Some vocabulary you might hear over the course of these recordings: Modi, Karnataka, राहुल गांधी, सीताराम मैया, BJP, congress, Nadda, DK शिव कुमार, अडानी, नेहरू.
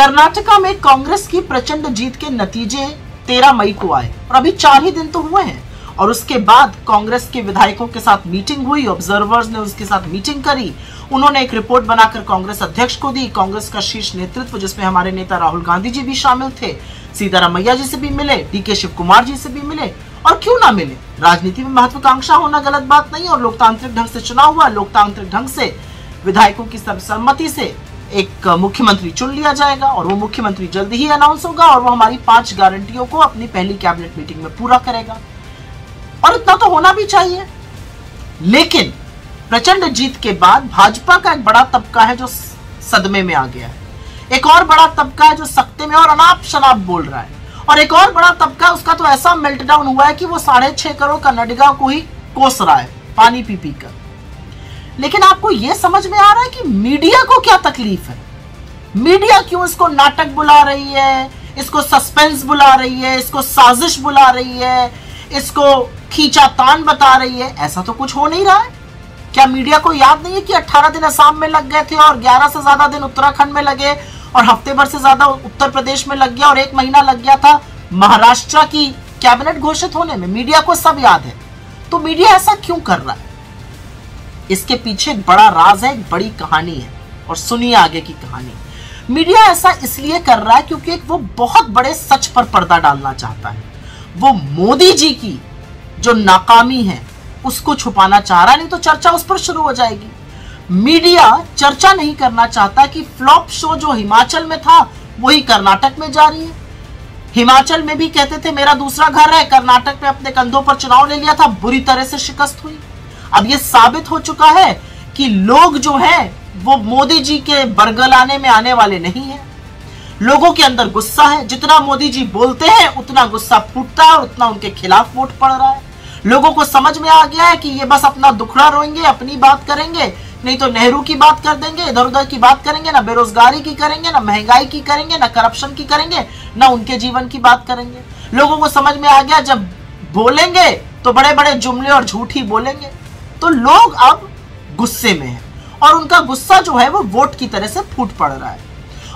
कर्नाटका में कांग्रेस की प्रचंड जीत के नतीजे 13 मई को आए और अभी 4 ही दिन तो हुए हैं और उसके बाद कांग्रेस के विधायकों के साथ मीटिंग हुई। ऑब्जर्वर्स ने उसके साथ मीटिंग करी, उन्होंने एक रिपोर्ट बनाकर कांग्रेस अध्यक्ष को दी। कांग्रेस का शीर्ष नेतृत्व जिसमें हमारे नेता राहुल गांधी जी भी शामिल थे, सीताराम मैया जी से भी मिले, DK शिव कुमार जी से भी मिले और क्यों ना मिले। राजनीति में महत्वाकांक्षा होना गलत बात नहीं और लोकतांत्रिक ढंग से चुनाव हुआ, लोकतांत्रिक ढंग से विधायकों की सर्वसम्मति से एक मुख्यमंत्री चुन लिया जाएगा और वो मुख्यमंत्री जल्दी ही अनाउंस होगा और वो हमारी 5 गारंटियों को अपनी पहली कैबिनेट मीटिंग में पूरा करेगा और इतना तो होना भी चाहिए। लेकिन प्रचंड जीत के बाद भाजपा का एक बड़ा तबका है जो सदमे में आ गया है, एक और बड़ा तबका है जो सख्ते में और अनाप शनाप बोल रहा है और एक और बड़ा तबका उसका तो ऐसा मेल्टडाउन हुआ है कि वो 6.5 करोड़ कन्नडिगा को ही कोस रहा है पानी पी पी कर। लेकिन आपको यह समझ में आ रहा है कि मीडिया को क्या तकलीफ है, मीडिया क्यों इसको नाटक बुला रही है, इसको सस्पेंस बुला रही है, इसको साजिश बुला रही है, इसको खींचातान बता रही है। ऐसा तो कुछ हो नहीं रहा है। क्या मीडिया को याद नहीं है कि 18 दिन असम में लग गए थे और 11 से ज्यादा दिन उत्तराखंड में लगे और हफ्ते भर से ज्यादा उत्तर प्रदेश में लग गया और 1 महीना लग गया था महाराष्ट्र की कैबिनेट घोषित होने में। मीडिया को सब याद है, तो मीडिया ऐसा क्यों कर रहा है? इसके पीछे एक बड़ा राज है, एक बड़ी कहानी है और सुनिए आगे की कहानी। मीडिया ऐसा इसलिए कर रहा है क्योंकि वो बहुत बड़े सच पर पर्दा डालना चाहता है। वो मोदी जी की जो नाकामी है उसको छुपाना चाह रहा है, नहीं तो चर्चा उस पर शुरू हो जाएगी। मीडिया चर्चा नहीं करना चाहता कि फ्लॉप शो जो हिमाचल में था वही कर्नाटक में जारी है। हिमाचल में भी कहते थे मेरा दूसरा घर है, कर्नाटक में अपने कंधों पर चुनाव ले लिया था, बुरी तरह से शिकस्त हुई। अब ये साबित हो चुका है कि लोग जो हैं वो मोदी जी के बरगलाने में आने वाले नहीं हैं। लोगों के अंदर गुस्सा है, जितना मोदी जी बोलते हैं उतना गुस्सा फूटता है और उतना उनके खिलाफ वोट पड़ रहा है। लोगों को समझ में आ गया है कि ये बस अपना दुखड़ा रोएंगे, अपनी बात करेंगे, नहीं तो नेहरू की बात कर देंगे, इधर उधर की बात करेंगे, ना बेरोजगारी की करेंगे, ना महंगाई की करेंगे, ना करप्शन की करेंगे, ना उनके जीवन की बात करेंगे। लोगों को समझ में आ गया जब बोलेंगे तो बड़े बड़े जुमले और झूठ ही बोलेंगे। तो लोग अब गुस्से में हैं और उनका गुस्सा जो है वो वोट की तरह से फूट पड़ रहा है।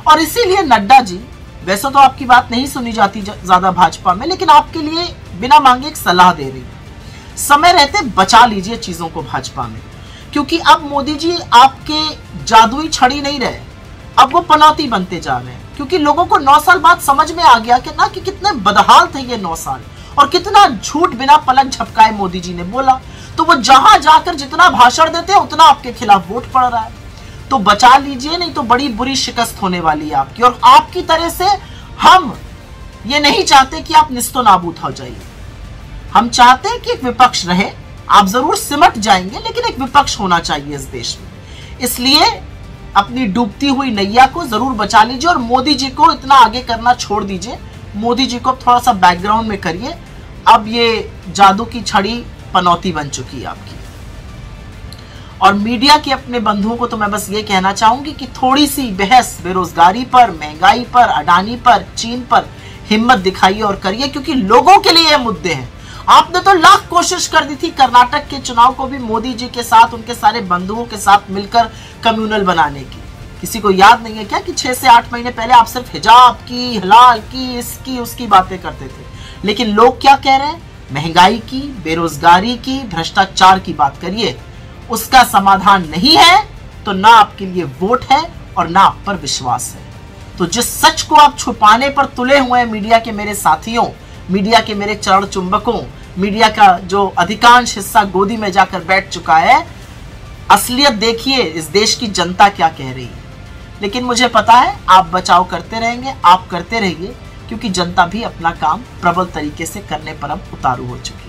और इसीलिए नड्डा जी, वैसे तो आपकी बात नहीं सुनी जाती ज्यादा भाजपा में, लेकिन आपके लिए बिना मांगे एक सलाह दे रही है, समय रहते बचा लीजिए चीजों को भाजपा में, क्योंकि अब मोदी जी आपके जादुई छड़ी नहीं रहे, अब वो पनौती बनते जा रहे हैं। क्योंकि लोगों को 9 साल बाद समझ में आ गया कि ना कि कितने बदहाल थे ये 9 साल और कितना झूठ बिना पलक झपकाए मोदी जी ने बोला, तो वो जहां जाकर जितना भाषण देते हैं उतना आपके खिलाफ वोट पड़ रहा है। तो बचा लीजिए, नहीं तो बड़ी बुरी शिकस्त होने वाली है आपकी। और आपकी तरह से हम ये नहीं चाहते कि आप निस्तो नाबूद हो जाइए, हम चाहते हैं कि एक विपक्ष रहे। आप जरूर सिमट जाएंगे लेकिन एक विपक्ष होना चाहिए इस देश में। इसलिए अपनी डूबती हुई नैया को जरूर बचा लीजिए और मोदी जी को इतना आगे करना छोड़ दीजिए। मोदी जी को अब थोड़ा सा बैकग्राउंड में करिए, अब ये जादू की छड़ी पनौती बन चुकी है आपकी। और मीडिया के अपने बंधुओं को तो मैं बस ये कहना चाहूंगी कि थोड़ी सी बहस बेरोजगारी पर, महंगाई पर, अडानी पर, चीन पर हिम्मत दिखाइए और करिए, क्योंकि लोगों के लिए ये मुद्दे हैं। आपने तो लाख कोशिश कर दी थी कर्नाटक के चुनाव को भी मोदी जी के साथ, उनके सारे बंधुओं के साथ मिलकर कम्युनल बनाने की। किसी को याद नहीं है क्या कि 6 से 8 महीने पहले आप सिर्फ हिजाब की, हलाल की, इसकी उसकी बातें करते थे, लेकिन लोग क्या कह रहे हैं? महंगाई की, बेरोजगारी की, भ्रष्टाचार की बात करिए। उसका समाधान नहीं है तो ना आपके लिए वोट है और ना आप पर विश्वास है। तो जिस सच को आप छुपाने पर तुले हुए हैं मीडिया के मेरे साथियों, मीडिया के मेरे चरण चुंबकों, मीडिया का जो अधिकांश हिस्सा गोदी में जाकर बैठ चुका है, असलियत देखिए इस देश की जनता क्या कह रही है। लेकिन मुझे पता है आप बचाव करते रहेंगे, आप करते रहिए, क्योंकि जनता भी अपना काम प्रबल तरीके से करने पर अब उतारू हो चुकी है।